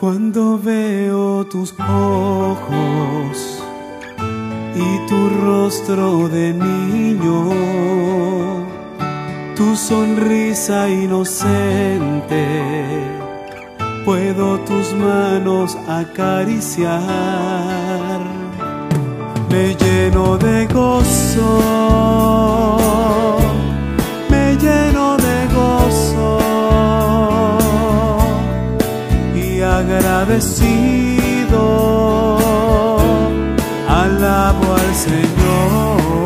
Cuando veo tus ojos y tu rostro de niño, tu sonrisa inocente, puedo tus manos acariciar. Me lleno de gozo, me lleno de gozo, y agradecido alabo al Señor.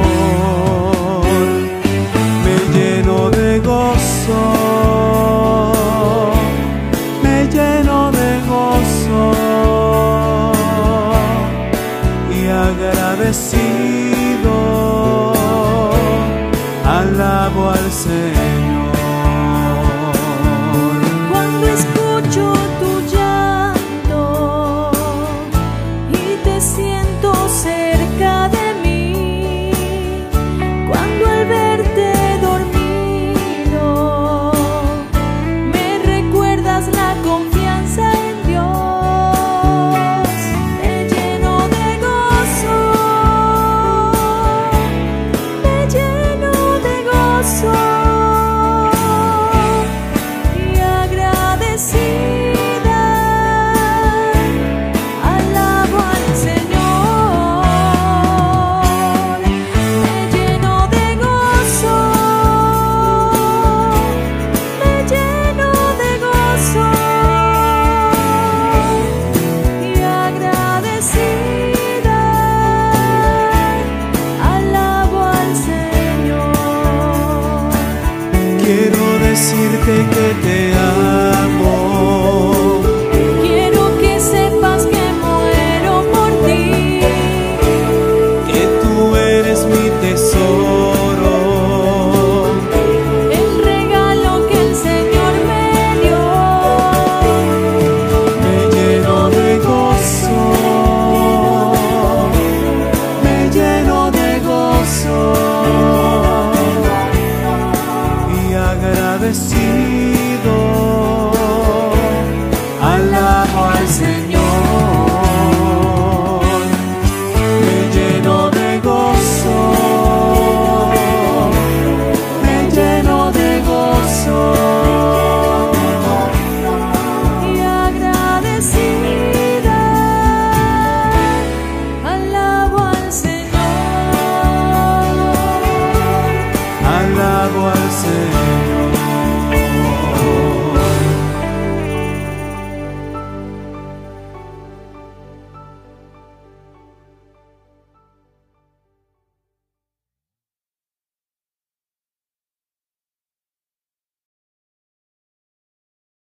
Me lleno de gozo, me lleno de